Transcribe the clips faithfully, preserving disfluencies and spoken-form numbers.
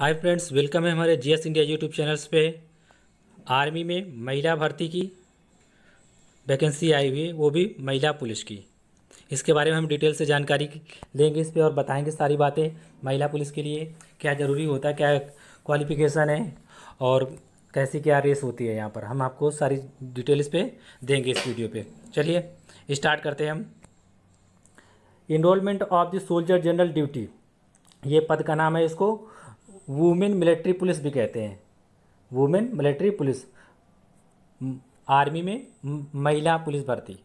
Hi friends, welcome है हमारे GS India YouTube channels पे। आर्मी में महिला भर्ती की वैकेंसी आई हुई है, वो भी महिला पुलिस की। इसके बारे में हम डिटेल से जानकारी लेंगे इस पे और बताएंगे सारी बातें। महिला पुलिस के लिए क्या ज़रूरी होता है, क्या क्वालिफिकेशन है और कैसी क्या रेस होती है, यहाँ पर हम आपको सारी डिटेल इस पर देंगे इस वीडियो पर। चलिए स्टार्ट करते हैं हम। Enrolment of the soldier general duty, ये पद का नाम है। इसको वुमेन मिलिट्री पुलिस भी कहते हैं। वुमेन मिलिट्री पुलिस, आर्मी में महिला पुलिस भर्ती,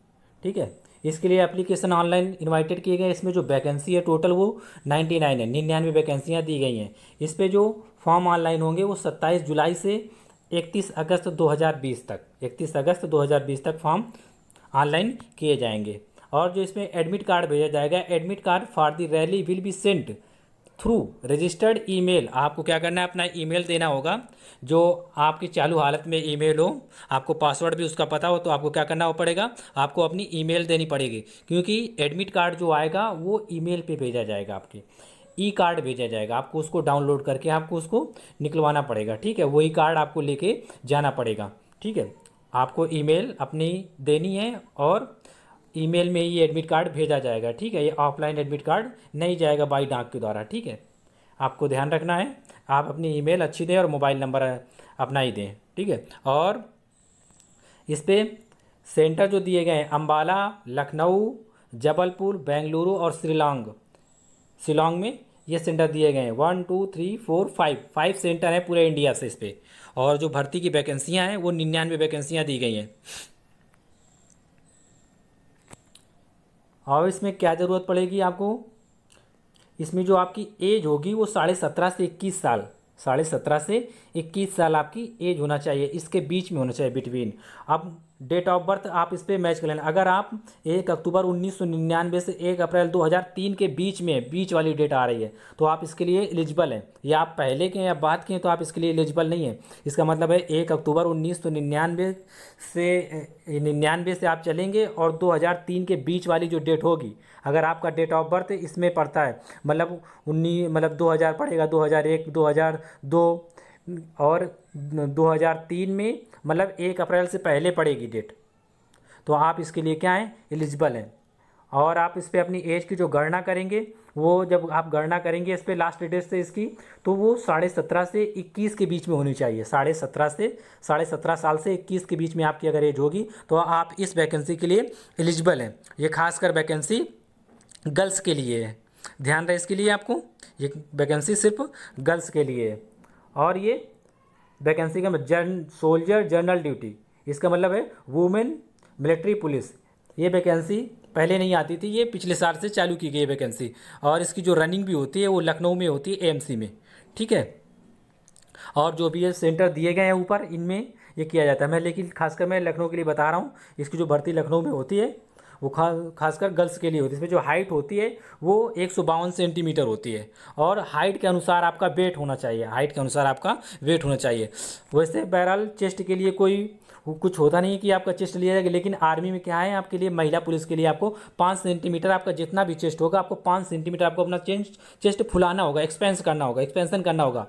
ठीक है। इसके लिए एप्लीकेशन ऑनलाइन इनवाइटेड किए गए। इसमें जो वैकेंसी है टोटल वो निन्यानवे है, निन्यानवे वैकेंसियाँ दी गई हैं। इस पे जो फॉर्म ऑनलाइन होंगे वो सत्ताईस जुलाई से इकतीस अगस्त दो हज़ार बीस तक इकतीस अगस्त दो हज़ार बीस तक फॉर्म ऑनलाइन किए जाएंगे। और जो इसमें एडमिट कार्ड भेजा जाएगा, admit card for the rally will be sent through registered email. आपको क्या करना है, अपना ईमेल देना होगा जो आपकी चालू हालत में ईमेल हो। आपको पासवर्ड भी उसका पता हो तो आपको क्या करना हो पड़ेगा, आपको अपनी ईमेल देनी पड़ेगी, क्योंकि एडमिट कार्ड जो आएगा वो ईमेल पे भेजा जाएगा, आपके ई कार्ड भेजा जाएगा। आपको उसको डाउनलोड करके आपको उसको निकलवाना पड़ेगा, ठीक है। वही कार्ड आपको लेके जाना पड़ेगा, ठीक है। आपको ईमेल अपनी देनी है और ईमेल में ही एडमिट कार्ड भेजा जाएगा, ठीक है। ये ऑफलाइन एडमिट कार्ड नहीं जाएगा बाई डाक के द्वारा, ठीक है। आपको ध्यान रखना है, आप अपनी ईमेल अच्छी दें और मोबाइल नंबर अपना ही दें, ठीक है। और इस पर सेंटर जो दिए गए हैं, अंबाला, लखनऊ, जबलपुर, बेंगलुरु और शिलोंग शिलोंग में ये सेंटर दिए गए हैं। One two three four five five centre हैं पूरे इंडिया से इस पर। और जो भर्ती की वैकेंसियाँ हैं वो निन्यानवे वैकेंसियाँ दी गई हैं। और इसमें क्या ज़रूरत पड़ेगी आपको, इसमें जो आपकी एज होगी वो साढ़े सत्रह से इक्कीस साल साढ़े सत्रह से इक्कीस साल आपकी एज होना चाहिए, इसके बीच में होना चाहिए, बिटवीन। अब डेट ऑफ बर्थ आप इस पर मैच कर लेना। अगर आप एक अक्टूबर उन्नीस सौ निन्यानवे से एक अप्रैल दो हज़ार तीन के बीच में बीच वाली डेट आ रही है तो आप इसके लिए एलिजिबल हैं। या आप पहले के हैं या बाद के हैं तो आप इसके लिए एलिजिबल नहीं है। इसका मतलब है एक अक्टूबर उन्नीस सौ निन्यानवे से निन्यानवे से आप चलेंगे और दो हज़ार तीन के बीच वाली जो डेट होगी, अगर आपका डेट ऑफ बर्थ इसमें पड़ता है, मतलब उन्नीस मतलब दो हज़ार पड़ेगा, दो हज़ार एक दो हज़ार दो और दो हज़ार तीन में, मतलब एक अप्रैल से पहले पड़ेगी डेट, तो आप इसके लिए क्या हैं, एलिजिबल हैं। और आप इस पर अपनी एज की जो गणना करेंगे, वो जब आप गणना करेंगे इस पर लास्ट डेट से इसकी, तो वो साढ़े सत्रह से इक्कीस के बीच में होनी चाहिए। साढ़े सत्रह से साढ़े सत्रह साल से इक्कीस के बीच में आपकी अगर एज होगी तो आप इस वैकेंसी के लिए एलिजिबल हैं। ये खासकर वैकेंसी गर्ल्स के लिए है, ध्यान रहे इसके लिए आपको, ये वैकेंसी सिर्फ गर्ल्स के लिए है। और ये वैकेंसी का जन सोल्जर जनरल ड्यूटी, इसका मतलब है वुमेन मिलिट्री पुलिस। ये वैकेंसी पहले नहीं आती थी, ये पिछले साल से चालू की गई वैकेंसी। और इसकी जो रनिंग भी होती है वो लखनऊ में होती है, एएमसी में, ठीक है। और जो भी ये सेंटर दिए गए हैं ऊपर, इनमें ये किया जाता है। मैं लेकिन खासकर मैं लखनऊ के लिए बता रहा हूँ, इसकी जो भर्ती लखनऊ में होती है वो खा खासकर गर्ल्स के लिए होती है। इसमें जो हाइट होती है वो एक सौ बावन सेंटीमीटर होती है और हाइट के अनुसार आपका वेट होना चाहिए हाइट के अनुसार आपका वेट होना चाहिए। वैसे बहरहाल चेस्ट के लिए कोई कुछ होता नहीं कि आपका चेस्ट लिया जाएगा, लेकिन आर्मी में क्या है, आपके लिए महिला पुलिस के लिए आपको पाँच सेंटीमीटर, आपका जितना भी चेस्ट होगा आपको पाँच सेंटीमीटर आपको अपना चेस्ट चेस्ट फुलाना होगा, एक्सपेंस करना होगा एक्सपेंसन करना होगा।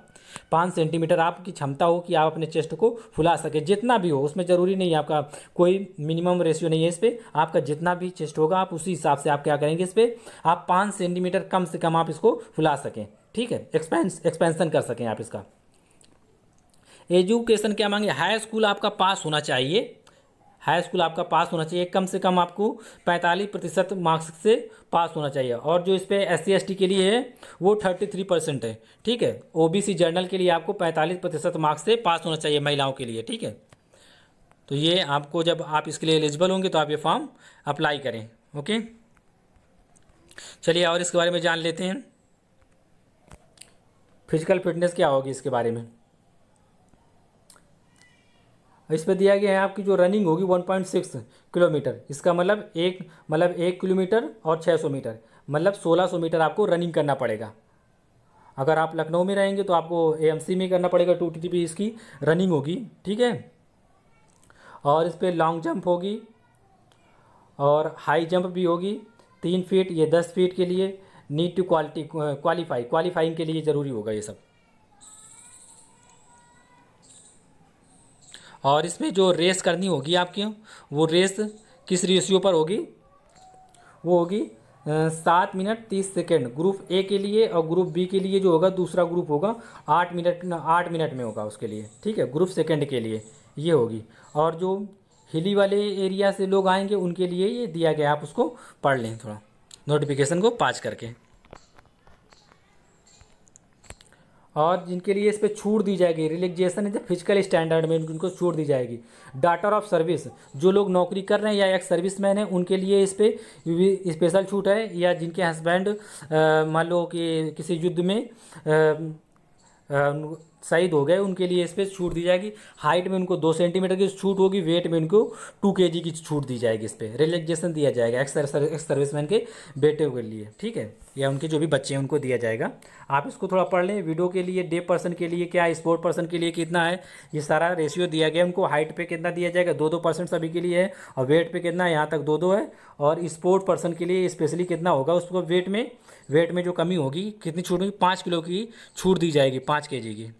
पाँच सेंटीमीटर आपकी क्षमता हो कि आप अपने चेस्ट को फुला सके, जितना भी हो, उसमें ज़रूरी नहीं है आपका कोई मिनिमम रेशियो नहीं है इस पर। आपका जितना भी चेस्ट होगा आप उसी हिसाब से आप क्या करेंगे, इस पर आप पाँच सेंटीमीटर कम से कम आप इसको फुला सकें, ठीक है, एक्सपेंस एक्सपेंसन कर सकें आप इसका। एजुकेशन क्या मांगे, हाई स्कूल आपका पास होना चाहिए हाई स्कूल आपका पास होना चाहिए, कम से कम आपको पैंतालीस प्रतिशत मार्क्स से पास होना चाहिए। और जो इस पर एस सी एस टी के लिए है वो थर्टी थ्री परसेंट है, ठीक है। ओबीसी जनरल के लिए आपको पैंतालीस प्रतिशत मार्क्स से पास होना चाहिए महिलाओं के लिए, ठीक है। तो ये आपको, जब आप इसके लिए एलिजिबल होंगे तो आप ये फॉर्म अप्लाई करें, ओके। चलिए और इसके बारे में जान लेते हैं। फिजिकल फिटनेस क्या होगी इसके बारे में, इस पर दिया गया है आपकी जो रनिंग होगी वन पॉइंट सिक्स किलोमीटर, इसका मतलब एक मतलब एक किलोमीटर और छः सौ मीटर, मतलब सोलह सौ मीटर आपको रनिंग करना पड़ेगा। अगर आप लखनऊ में रहेंगे तो आपको एएमसी में करना पड़ेगा, टू टी टी इसकी रनिंग होगी, ठीक है। और इस पर लॉन्ग जंप होगी और हाई जंप भी होगी, तीन फीट ये दस फीट के लिए need to quality qualify qualifying के लिए ज़रूरी होगा ये सब। और इसमें जो रेस करनी होगी आपकी, वो रेस किस रेशियो पर होगी, वो होगी सात मिनट तीस सेकेंड ग्रुप ए के लिए, और ग्रुप बी के लिए जो होगा दूसरा ग्रुप होगा आठ मिनट आठ मिनट में होगा उसके लिए, ठीक है, ग्रुप सेकेंड के लिए ये होगी। और जो हिली वाले एरिया से लोग आएंगे उनके लिए ये दिया गया, आप उसको पढ़ लें थोड़ा नोटिफिकेशन को पाँच करके। और जिनके लिए इस पर छूट दी जाएगी, रिलैक्सेशन इज फिजिकल स्टैंडर्ड में उनको छूट दी जाएगी। डाटर ऑफ सर्विस, जो लोग नौकरी कर रहे हैं या एक सर्विसमैन है उनके लिए इस पर स्पेशल छूट है, या जिनके हस्बैंड मान लो कि किसी युद्ध में शहीद हो गए उनके लिए इस पर छूट दी जाएगी। हाइट में उनको दो सेंटीमीटर की छूट होगी, वेट में उनको टू केजी की छूट दी जाएगी, इस पर रिलैक्सेशन दिया जाएगा एक सर्विसमैन के बेटे के लिए, ठीक है, या उनके जो भी बच्चे हैं उनको दिया जाएगा। आप इसको थोड़ा पढ़ लें। वीडियो के लिए, डे पर्सन के लिए क्या, स्पोर्ट पर्सन के लिए कितना है, ये सारा रेशियो दिया गया। उनको हाइट पे कितना दिया जाएगा, दो दो परसेंट सभी के लिए है, और वेट पे कितना है, यहाँ तक दो दो है। और स्पोर्ट पर्सन के लिए स्पेशली कितना होगा, उसको वेट में वेट में जो कमी होगी कितनी छूट होगी, पाँच किलो की छूट दी जाएगी, पाँच के जी की।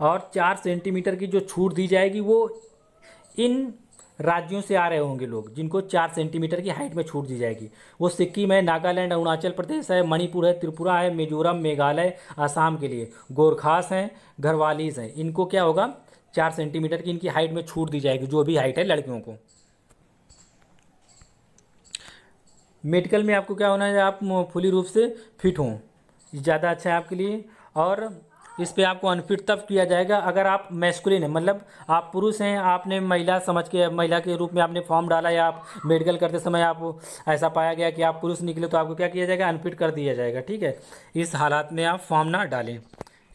और चार सेंटीमीटर की जो छूट दी जाएगी वो इन राज्यों से आ रहे होंगे लोग जिनको चार सेंटीमीटर की हाइट में छूट दी जाएगी। वो सिक्किम है, नागालैंड, अरुणाचल प्रदेश है, मणिपुर है, त्रिपुरा है, मिजोरम, मेघालय, आसाम के लिए। गोरखास हैं, घरवालीस हैं, इनको क्या होगा, चार सेंटीमीटर की इनकी हाइट में छूट दी जाएगी, जो भी हाइट है लड़कियों को। मेडिकल में आपको क्या होना है, आप फुली रूप से फिट हों, ज़्यादा अच्छा है आपके लिए। और इस पे आपको अनफिट तब किया जाएगा अगर आप मैस्कुलिन हैं, मतलब आप पुरुष हैं, आपने महिला समझ के महिला के रूप में आपने फॉर्म डाला, या आप मेडिकल करते समय आप ऐसा पाया गया कि आप पुरुष निकले, तो आपको क्या किया जाएगा, अनफिट कर दिया जाएगा, ठीक है। इस हालात में आप फॉर्म ना डालें,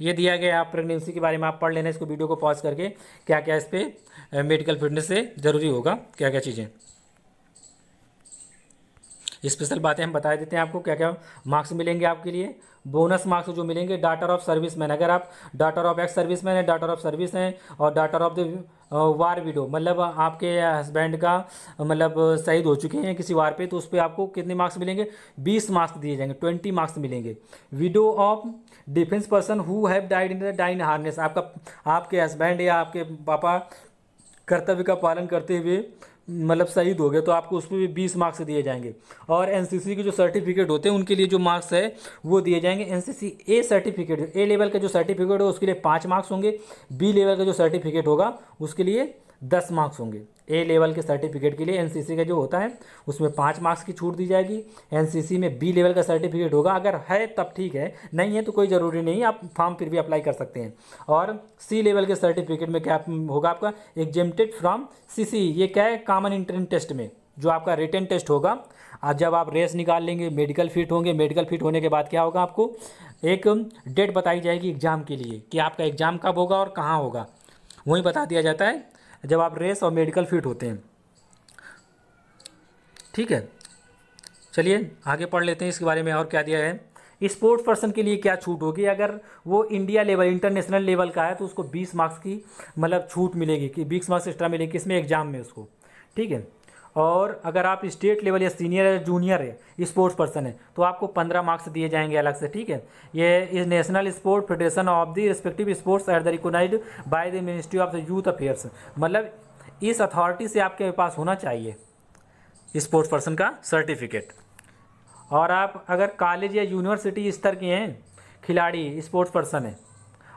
ये दिया गया। आप प्रेगनेंसी के बारे में आप पढ़ लेना, इसको वीडियो को पॉज करके, क्या क्या इस पर मेडिकल फिटनेस से ज़रूरी होगा, क्या क्या चीज़ें, स्पेशल बातें हम बता देते हैं आपको, क्या क्या मार्क्स मिलेंगे आपके लिए। बोनस मार्क्स जो मिलेंगे, डाटर ऑफ सर्विसमैन, अगर आप डाटर ऑफ एक्स सर्विसमैन है, डाटर ऑफ सर्विस हैं, और daughter of the war widow, मतलब आपके हस्बैंड का मतलब शहीद हो चुके हैं किसी वार पे, तो उस पर आपको कितने मार्क्स मिलेंगे, बीस मार्क्स दिए जाएंगे, ट्वेंटी मार्क्स मिलेंगे। Widow of defence person who have died in the dine harness, आपका आपके हस्बैंड या आपके पापा कर्तव्य का पालन करते हुए मतलब शहीद हो गए, तो आपको उसमें भी बीस मार्क्स दिए जाएंगे। और एनसीसी के जो सर्टिफिकेट होते हैं उनके लिए जो मार्क्स है वो दिए जाएंगे। NCC A certificate, A level का जो सर्टिफिकेट हो उसके लिए पाँच मार्क्स होंगे, बी लेवल का जो सर्टिफिकेट होगा उसके लिए दस मार्क्स होंगे। ए लेवल के सर्टिफिकेट के लिए एनसीसी का जो होता है उसमें पाँच मार्क्स की छूट दी जाएगी। एनसीसी में बी लेवल का सर्टिफिकेट होगा, अगर है तब ठीक है, नहीं है तो कोई ज़रूरी नहीं, आप फॉर्म फिर भी अप्लाई कर सकते हैं। और सी लेवल के सर्टिफिकेट में क्या होगा, आपका एग्जेम्प्टेड फ्रॉम सीसी, ये क्या है, कॉमन एंट्रेंस टेस्ट में जो आपका रिटन टेस्ट होगा, जब आप रेस निकाल लेंगे, मेडिकल फिट होंगे, मेडिकल फिट होने के बाद क्या होगा, आपको एक डेट बताई जाएगी एग्ज़ाम के लिए कि आपका एग्ज़ाम कब होगा और कहाँ होगा, वहीं बता दिया जाता है जब आप रेस और मेडिकल फिट होते हैं, ठीक है। चलिए आगे पढ़ लेते हैं इसके बारे में, और क्या दिया है। स्पोर्ट्स पर्सन के लिए क्या छूट होगी, अगर वो इंडिया लेवल, इंटरनेशनल लेवल का है तो उसको बीस मार्क्स की मतलब छूट मिलेगी, कि बीस मार्क्स एक्स्ट्रा मिलेगी किसमें, एग्जाम में उसको, ठीक है। और अगर आप स्टेट लेवल या सीनियर या जूनियर है, स्पोर्ट्स पर्सन है, तो आपको पंद्रह मार्क्स दिए जाएंगे अलग से, ठीक है। ये इस national sport federation of the respective sports at the recognised by the ministry of the youth affairs, मतलब इस अथॉरिटी से आपके पास होना चाहिए स्पोर्ट्स पर्सन का सर्टिफिकेट। और आप अगर कॉलेज या यूनिवर्सिटी स्तर के हैं खिलाड़ी, स्पोर्ट्स पर्सन है,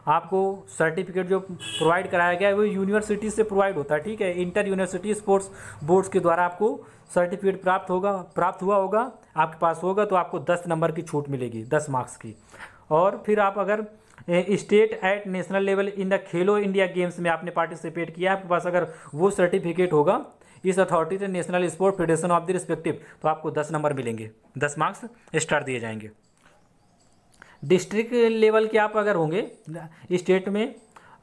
आपको सर्टिफिकेट जो प्रोवाइड कराया गया है वो यूनिवर्सिटी से प्रोवाइड होता है, ठीक है। इंटर यूनिवर्सिटी स्पोर्ट्स बोर्ड्स के द्वारा आपको सर्टिफिकेट प्राप्त होगा प्राप्त हुआ होगा आपके पास होगा, तो आपको दस नंबर की छूट मिलेगी, दस मार्क्स की। और फिर आप अगर state at national level in the Khelo India games में आपने पार्टिसिपेट किया, आपके पास अगर वो सर्टिफिकेट होगा इस अथॉरिटी से, national sport federation of the respective, तो आपको दस नंबर मिलेंगे, दस मार्क्स एक्स्ट्रा दिए जाएंगे। डिस्ट्रिक्ट लेवल के आप अगर होंगे स्टेट में,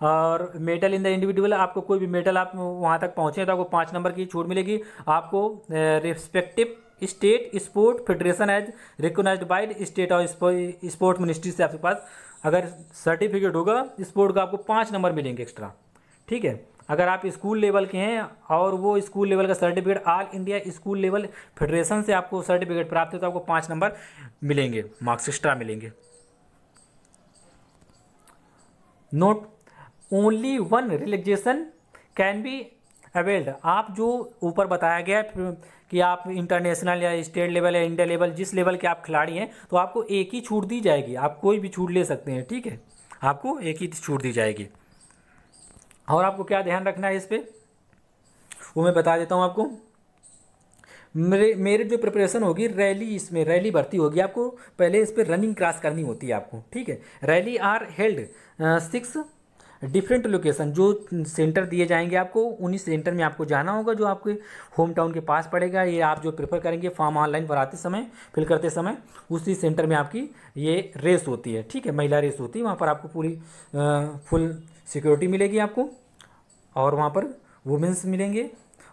और मेडल इन द इंडिविजुअल, आपको कोई भी मेडल आप वहाँ तक पहुँचे तो आपको पाँच नंबर की छूट मिलेगी। आपको respective state sport federation as recognised by state और स्पोर्ट मिनिस्ट्री से आपके पास अगर सर्टिफिकेट होगा स्पोर्ट का, आपको पाँच नंबर मिलेंगे एक्स्ट्रा, ठीक है। अगर आप स्कूल लेवल के हैं और वो स्कूल लेवल का certificate all India school level federation से आपको सर्टिफिकेट प्राप्त है, तो आपको पाँच नंबर मिलेंगे, मार्क्स एक्स्ट्रा मिलेंगे। Note only one relaxation can be availed. आप जो ऊपर बताया गया है कि आप इंटरनेशनल या स्टेट लेवल या इंडिया लेवल जिस लेवल के आप खिलाड़ी हैं तो आपको एक ही छूट दी जाएगी, आप कोई भी छूट ले सकते हैं, ठीक है, आपको एक ही छूट दी जाएगी। और आपको क्या ध्यान रखना है इस पर वो मैं बता देता हूँ आपको। मेरे मेरे जो प्रिपरेशन होगी रैली, इसमें रैली भर्ती होगी, आपको पहले इस पर रनिंग क्रॉस करनी होती है आपको, ठीक है। Rally are held six different location, जो सेंटर दिए जाएंगे आपको उन्हीं सेंटर में आपको जाना होगा जो आपके होम टाउन के पास पड़ेगा। ये आप जो प्रेफर करेंगे फॉर्म ऑनलाइन भराते समय फिल करते समय उसी सेंटर में आपकी ये रेस होती है, ठीक है, महिला रेस होती है। वहाँ पर आपको पूरी फुल सिक्योरिटी मिलेगी आपको और वहाँ पर वुमेंस मिलेंगे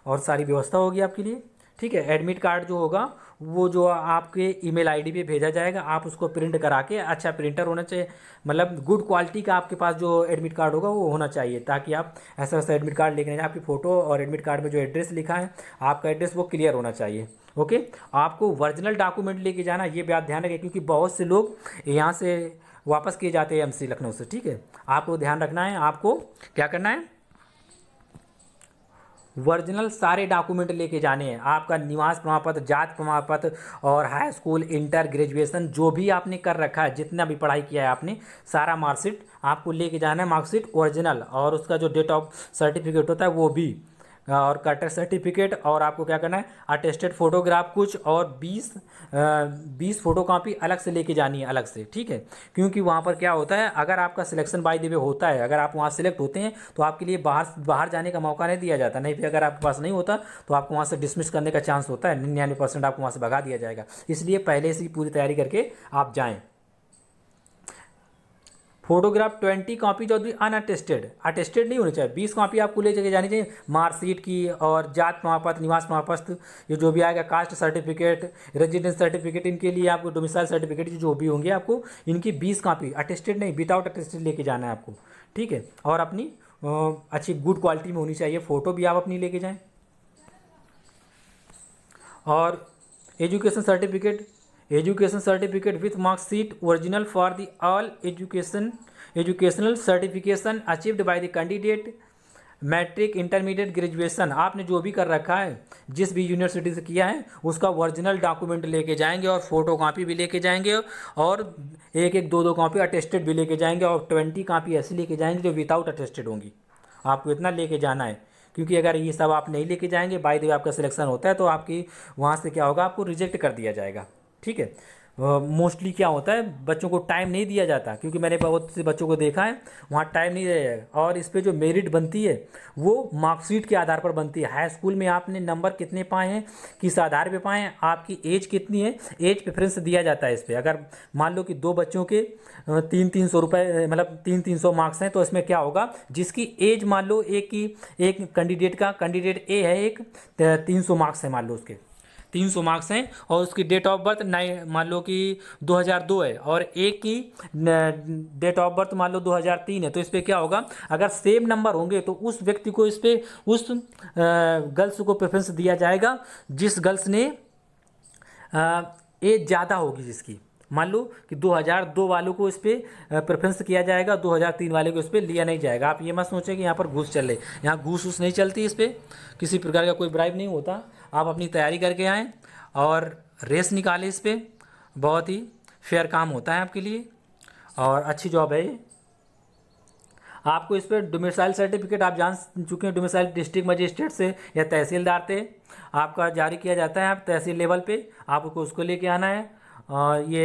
और सारी व्यवस्था होगी आपके लिए, ठीक है। एडमिट कार्ड जो होगा वो जो आपके ईमेल आईडी पे भेजा जाएगा, आप उसको प्रिंट करा के, अच्छा प्रिंटर होना चाहिए, मतलब गुड क्वालिटी का आपके पास जो एडमिट कार्ड होगा वो होना चाहिए, ताकि आप ऐसा वैसा एडमिट कार्ड लेके आपकी फ़ोटो और एडमिट कार्ड में जो एड्रेस लिखा है आपका एड्रेस वो क्लियर होना चाहिए, ओके। आपको ओरिजिनल डॉक्यूमेंट लेके जाना, ये बात ध्यान रखें, क्योंकि बहुत से लोग यहाँ से वापस किए जाते हैं एम सी लखनऊ से, ठीक है। आपको ध्यान रखना है, आपको क्या करना है, ओरिजिनल सारे डॉक्यूमेंट लेके जाने हैं। आपका निवास प्रमाण पत्र, जाति प्रमाण पत्र और हाई स्कूल इंटर ग्रेजुएशन जो भी आपने कर रखा है, जितना भी पढ़ाई किया है आपने, सारा मार्कशीट आपको लेके जाना है, मार्कशीट ओरिजिनल और उसका जो डेट ऑफ सर्टिफिकेट होता है वो भी, और कटर सर्टिफिकेट, और आपको क्या करना है अटेस्टेड फोटोग्राफ कुछ, और बीस बीस फ़ोटो कापी अलग से लेके जानी है अलग से, ठीक है। क्योंकि वहाँ पर क्या होता है, अगर आपका सिलेक्शन बाय द वे होता है, अगर आप वहाँ सेलेक्ट होते हैं तो आपके लिए बाहर बाहर जाने का मौका नहीं दिया जाता, नहीं फिर अगर आपके पास नहीं होता तो आपको वहाँ से डिसमिस करने का चांस होता है, निन्यानवे परसेंट आपको वहाँ से भगा दिया जाएगा। इसलिए पहले से ही पूरी तैयारी करके आप जाएँ। फोटोग्राफ ट्वेंटी कॉपी जो भी अनअटेस्टेड, अटेस्टेड नहीं होनी चाहिए, बीस कॉपी आपको ले जाके जानी चाहिए, मार्कशीट की और जात प्रमाण पत्र, निवास प्रमाण पत्र, ये जो भी आएगा, कास्ट सर्टिफिकेट, रेजिडेंस सर्टिफिकेट, इनके लिए आपको डोमिसाइल सर्टिफिकेट जो भी होंगे आपको, इनकी बीस कॉपी अटेस्टेड नहीं, विदाउट अटेस्टेड लेके जाना है आपको, ठीक है। और अपनी अच्छी गुड क्वालिटी में होनी चाहिए, फ़ोटो भी आप अपनी लेके जाएँ। और education certificate, education certificate with marksheet original for the all education educational certification achieved by the candidate matric intermediate graduation, आपने जो भी कर रखा है, जिस भी यूनिवर्सिटी से किया है उसका ओरिजिनल डॉक्यूमेंट लेके जाएंगे और फोटो कापी भी लेके जाएंगे और एक एक दो दो कापी अटेस्टेड भी लेके जाएंगे और ट्वेंटी कापी ऐसी लेके जाएंगे जो विदाउट अटेस्टेड होंगी। आपको इतना लेके जाना है, क्योंकि अगर ये सब आप नहीं लेके जाएंगे बाय द वे आपका सिलेक्शन होता है तो आपकी वहाँ से क्या होगा, आपको रिजेक्ट कर दिया जाएगा, ठीक है। मोस्टली uh, क्या होता है, बच्चों को टाइम नहीं दिया जाता, क्योंकि मैंने बहुत से बच्चों को देखा है वहाँ टाइम नहीं दिया जाएगा। और इस पे जो मेरिट बनती है वो मार्कशीट के आधार पर बनती है, हाई स्कूल में आपने नंबर कितने पाए हैं, किस आधार पे पाए हैं, आपकी एज कितनी है, एज प्रेफरेंस दिया जाता है इस पर। अगर मान लो कि दो बच्चों के तीन तीन सौ रुपये मतलब तीन तीन सौ मार्क्स हैं तो इसमें क्या होगा, जिसकी एज मान लो एक ही एक कैंडिडेट का कैंडिडेट ए है, एक तीन सौ मार्क्स है मान लो, उसके तीन सौ मार्क्स हैं और उसकी डेट ऑफ बर्थ नाइन मान लो कि दो हज़ार दो है और एक की डेट ऑफ बर्थ मान लो दो हज़ार तीन है, तो इस पर क्या होगा, अगर सेम नंबर होंगे तो उस व्यक्ति को इस पर उस गर्ल्स को प्रेफरेंस दिया जाएगा जिस गर्ल्स ने एज ज़्यादा होगी, जिसकी मान लो कि दो हज़ार दो वालों को इस पर प्रेफरेंस किया जाएगा, दो हज़ार तीन वाले को इस पर लिया नहीं जाएगा। आप ये मत सोचें कि यहाँ पर घूस चले, यहाँ घूस उस नहीं चलती, इस पर किसी प्रकार का कोई ब्राइब नहीं होता। आप अपनी तैयारी करके आएँ और रेस निकालें, इस पर बहुत ही फेयर काम होता है आपके लिए और अच्छी जॉब है। आपको इस पर डोमिसाइल सर्टिफिकेट, आप जान चुके हैं, डोमिसाइल डिस्ट्रिक्ट मजिस्ट्रेट से या तहसीलदार से आपका जारी किया जाता है, आप तहसील लेवल पे आपको उसको लेके आना है। और ये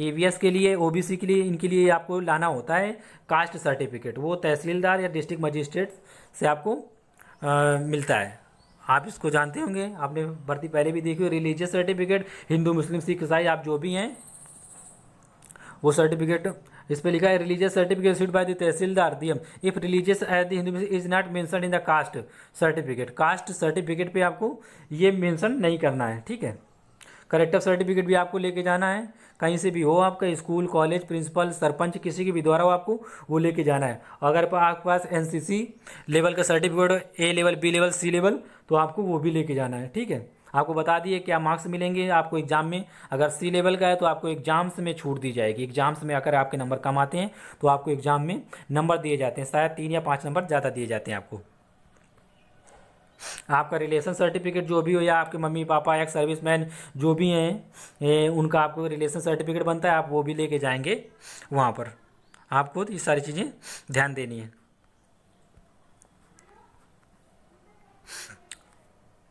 ए बी एस के लिए, ओ बी सी के लिए, इनके लिए आपको लाना होता है। कास्ट सर्टिफिकेट वो तहसीलदार या डिस्ट्रिक्ट मजिस्ट्रेट से आपको आ, मिलता है, आप इसको जानते होंगे, आपने भर्ती पहले भी देखी हो। Religious certificate, Hindu Muslim Sikh ईसाई आप जो भी हैं वो सर्टिफिकेट, इस पे लिखा है religious certificate issued by the tehsildar D M if religious as the Hindu is not mention in the caste certificate. Caste certificate पे आपको ये मेंशन नहीं करना है, ठीक है। करेक्टिव सर्टिफिकेट भी आपको लेके जाना है, कहीं से भी हो, आपका स्कूल कॉलेज प्रिंसिपल सरपंच किसी के भी द्वारा हो आपको वो लेके जाना है। अगर आपके पास एन सी सी लेवल का सर्टिफिकेट हो, A level B level C level, तो आपको वो भी लेके जाना है, ठीक है। आपको बता दिए क्या मार्क्स मिलेंगे आपको एग्जाम में। अगर सी लेवल का है तो आपको एग्जाम्स में छूट दी जाएगी, एग्जाम्स में अगर आपके नंबर कम आते हैं तो आपको एग्जाम में नंबर दिए जाते हैं, शायद तीन या पाँच नंबर ज़्यादा दिए जाते हैं आपको। आपका रिलेशन सर्टिफिकेट जो भी हो, या आपके मम्मी पापा या सर्विसमैन जो भी हैं उनका आपको रिलेशन सर्टिफिकेट बनता है, आप वो भी लेके जाएंगे वहाँ पर। आपको तो ये सारी चीज़ें ध्यान देनी है।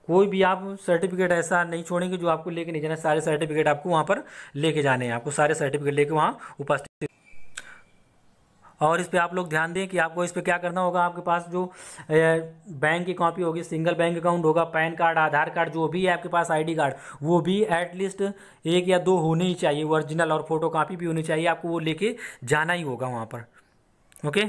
कोई भी आप सर्टिफिकेट ऐसा नहीं छोड़ेंगे जो आपको लेके नहीं जाना, सारे सर्टिफिकेट आपको वहाँ पर लेके जाने हैं, आपको सारे सर्टिफिकेट लेके वहाँ उपस्थित। और इस पे आप लोग ध्यान दें कि आपको इस पे क्या करना होगा। आपके पास जो बैंक की कॉपी होगी, सिंगल बैंक अकाउंट होगा, पैन कार्ड, आधार कार्ड जो भी है आपके पास, आईडी कार्ड, वो भी एटलीस्ट एक या दो होने ही चाहिए ओरिजिनल, और फोटो कॉपी भी होनी चाहिए। आपको वो लेके जाना ही होगा वहाँ पर। ओके,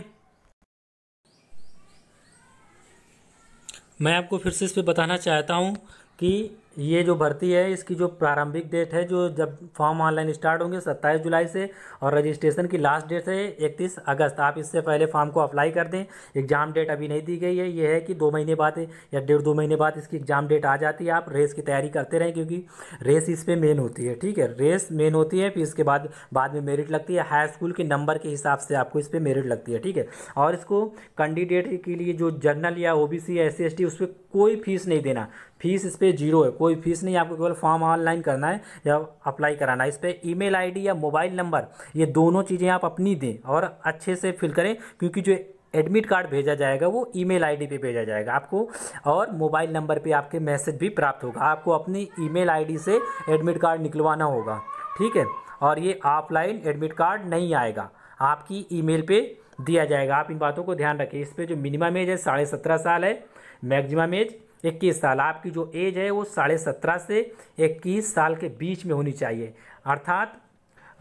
मैं आपको फिर से इस पर बताना चाहता हूँ कि ये जो भर्ती है इसकी जो प्रारंभिक डेट है, जो जब फॉर्म ऑनलाइन स्टार्ट होंगे सत्ताईस जुलाई से, और रजिस्ट्रेशन की लास्ट डेट है इकतीस अगस्त। आप इससे पहले फॉर्म को अप्लाई कर दें। एग्ज़ाम डेट अभी नहीं दी गई है, ये है कि दो महीने बाद या डेढ़ दो महीने बाद इसकी एग्ज़ाम डेट आ जाती है। आप रेस की तैयारी करते रहें, क्योंकि रेस इस पर मेन होती है। ठीक है, रेस मेन होती है, फिर इसके बाद बाद में मेरिट लगती है। हाई स्कूल के नंबर के हिसाब से आपको इस पर मेरिट लगती है। ठीक है, और इसको कैंडिडेट के लिए जो जनरल या ओ बी सी या एस सी एस टी, उस पर कोई फीस नहीं देना, फीस इस पर जीरो है, कोई फीस नहीं। आपको केवल फॉर्म ऑनलाइन करना है या अप्लाई कराना है। इस पर ईमेल आईडी या मोबाइल नंबर, ये दोनों चीज़ें आप अपनी दें और अच्छे से फिल करें, क्योंकि जो एडमिट कार्ड भेजा जाएगा वो ईमेल आईडी पे भेजा जाएगा आपको, और मोबाइल नंबर पे आपके मैसेज भी प्राप्त होगा। आपको अपनी ईमेल आईडी से एडमिट कार्ड निकलवाना होगा। ठीक है, और ये ऑफलाइन एडमिट कार्ड नहीं आएगा, आपकी ईमेल पे दिया जाएगा। आप इन बातों को ध्यान रखें। इस पर जो मिनिमम एज है साढ़े सत्रह साल है, मैक्सिमम एज इक्कीस साल। आपकी जो एज है वो साढ़े सत्रह से इक्कीस साल के बीच में होनी चाहिए, अर्थात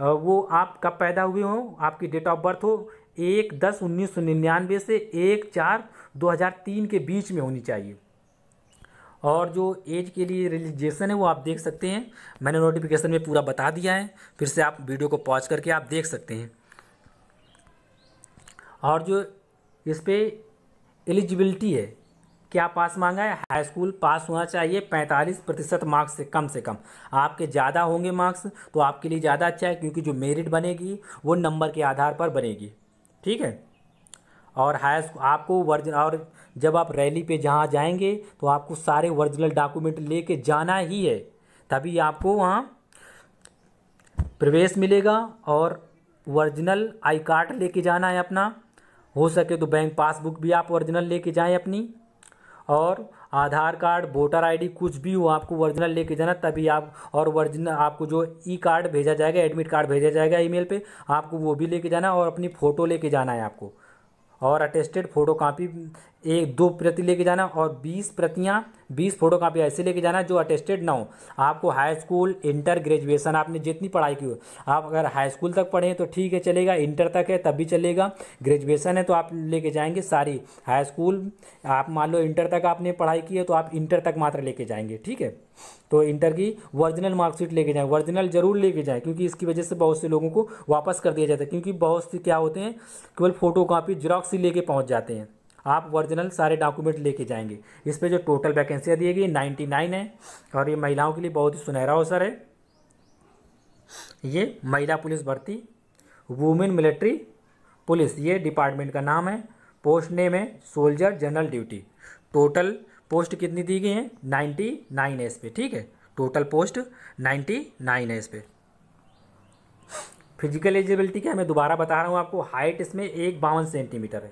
वो आप कब पैदा हुए हो, आपकी डेट ऑफ बर्थ हो एक दस उन्नीस सौ निन्यानवे से एक चार दो हज़ार तीन के बीच में होनी चाहिए। और जो एज के लिए रिलैक्सेशन है वो आप देख सकते हैं, मैंने नोटिफिकेशन में पूरा बता दिया है, फिर से आप वीडियो को पॉज करके आप देख सकते हैं। और जो इस पर एलिजिबिलिटी है, क्या पास मांगा है, हाई स्कूल पास होना चाहिए पैंतालीस प्रतिशत मार्क्स से कम से कम। आपके ज़्यादा होंगे मार्क्स तो आपके लिए ज़्यादा अच्छा है, क्योंकि जो मेरिट बनेगी वो नंबर के आधार पर बनेगी। ठीक है, और हाई स्कूल आपको वर्ज, और जब आप रैली पे जहाँ जाएंगे तो आपको सारे ओरिजिनल डॉक्यूमेंट लेके जाना ही है, तभी आपको वहाँ प्रवेश मिलेगा। और ओरिजिनल आई कार्ड लेके जाना है अपना, हो सके तो बैंक पासबुक भी आप ओरिजिनल लेके जाएँ अपनी, और आधार कार्ड, वोटर आईडी, कुछ भी हो आपको ओरिजिनल लेके जाना, तभी आप, और ओरिजिनल आपको जो ई कार्ड भेजा जाएगा, एडमिट कार्ड भेजा जाएगा ईमेल पे, आपको वो भी लेके जाना, और अपनी फ़ोटो लेके जाना है आपको, और अटेस्टेड फ़ोटो कापी एक दो प्रति लेके जाना, और बीस प्रतियां बीस फ़ोटो कापी ऐसे लेके जाना जो अटेस्टेड ना हो। आपको हाई स्कूल, इंटर, ग्रेजुएशन, आपने जितनी पढ़ाई की हो, आप अगर हाई स्कूल तक पढ़े तो ठीक है चलेगा, इंटर तक है तब भी चलेगा, ग्रेजुएशन है तो आप लेके जाएंगे सारी हाई स्कूल। आप मान लो इंटर तक आपने पढ़ाई की है तो आप इंटर तक मात्र लेके जाएंगे। ठीक है, तो इंटर की ओरिजिनल मार्कशीट लेके जाएँ, ओरिजिनल जरूर लेके जाएँ, क्योंकि इसकी वजह से बहुत से लोगों को वापस कर दिया जाता है, क्योंकि बहुत से क्या होते हैं केवल फ़ोटो कापी जेरॉक्स ही लेके पहुँच जाते हैं। आप ओरिजिनल सारे डॉक्यूमेंट लेके जाएंगे। इस पे जो टोटल वैकेंसियाँ दी गई निन्यानवे है, और ये महिलाओं के लिए बहुत ही सुनहरा अवसर है। ये महिला पुलिस भर्ती, वुमेन मिलिट्री पुलिस, ये डिपार्टमेंट का नाम है, पोस्ट नेम है soldier general duty. Total post कितनी दी गई हैं, निन्यानवे है इस पर। ठीक है, टोटल पोस्ट निन्यानवे है इस पर। फिजिकल एलिजिबिलिटी क्या, मैं दोबारा बता रहा हूँ आपको, हाइट इसमें एक बावन सेंटीमीटर है,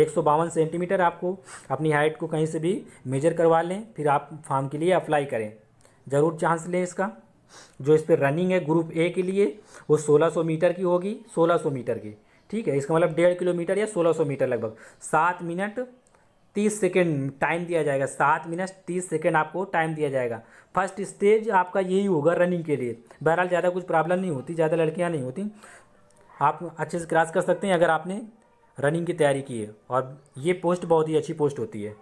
एक सौ बावन सेंटीमीटर। आपको अपनी हाइट को कहीं से भी मेजर करवा लें, फिर आप फॉर्म के लिए अप्लाई करें, ज़रूर चांस लें इसका। जो इस पर रनिंग है ग्रुप ए के लिए वो सोलह सौ मीटर की होगी, सोलह सौ मीटर की। ठीक है, इसका मतलब डेढ़ किलोमीटर या सोलह सौ मीटर लगभग। सात मिनट तीस सेकेंड टाइम दिया जाएगा, सात मिनट तीस सेकेंड आपको टाइम दिया जाएगा। फर्स्ट स्टेज आपका यही होगा रनिंग के लिए। बहरहाल ज़्यादा कुछ प्रॉब्लम नहीं होती, ज़्यादा लड़कियाँ नहीं होती, आप अच्छे से क्रॉस कर सकते हैं अगर आपने रनिंग की तैयारी की है। और ये पोस्ट बहुत ही अच्छी पोस्ट होती है।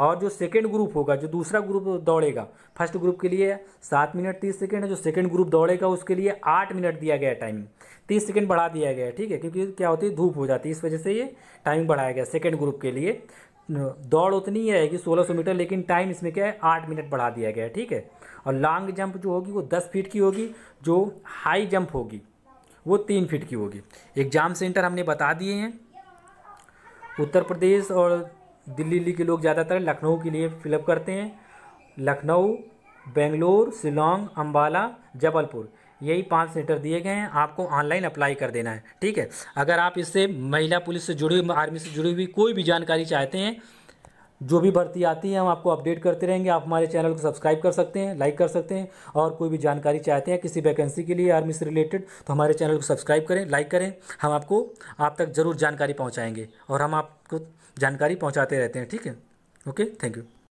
और जो सेकंड ग्रुप होगा, जो दूसरा ग्रुप दौड़ेगा, फर्स्ट ग्रुप के लिए सात मिनट तीस सेकंड है, जो सेकंड ग्रुप दौड़ेगा उसके लिए आठ मिनट दिया गया है टाइमिंग, तीस सेकंड बढ़ा दिया गया है। ठीक है, क्योंकि क्या होती है धूप हो जाती है, इस वजह से ये टाइमिंग बढ़ाया गया सेकंड ग्रुप के लिए। दौड़ उतनी है कि सोलह सौ मीटर, लेकिन टाइम इसमें क्या है आठ मिनट बढ़ा दिया गया है, ठीक है। और लॉन्ग जंप जो होगी वो दस फीट की होगी, जो हाई जंप होगी वो तीन फीट की होगी। एग्ज़ाम सेंटर हमने बता दिए हैं। उत्तर प्रदेश और दिल्ली के लोग ज़्यादातर लखनऊ के लिए फिलअप करते हैं। लखनऊ, बेंगलोर, शिलोंग, अम्बाला, जबलपुर, यही पांच सेंटर दिए गए हैं। आपको ऑनलाइन अप्लाई कर देना है, ठीक है। अगर आप इससे महिला पुलिस से जुड़ी हुई, आर्मी से जुड़ी हुई कोई भी जानकारी चाहते हैं, जो भी भर्ती आती है हम आपको अपडेट करते रहेंगे। आप हमारे चैनल को सब्सक्राइब कर सकते हैं, लाइक कर सकते हैं। और कोई भी जानकारी चाहते हैं किसी वैकेंसी के लिए आर्मी से रिलेटेड, तो हमारे चैनल को सब्सक्राइब करें, लाइक करें। हम आपको आप तक ज़रूर जानकारी पहुँचाएँगे और हम आपको जानकारी पहुँचाते रहते हैं, ठीक है। Okay, thank you.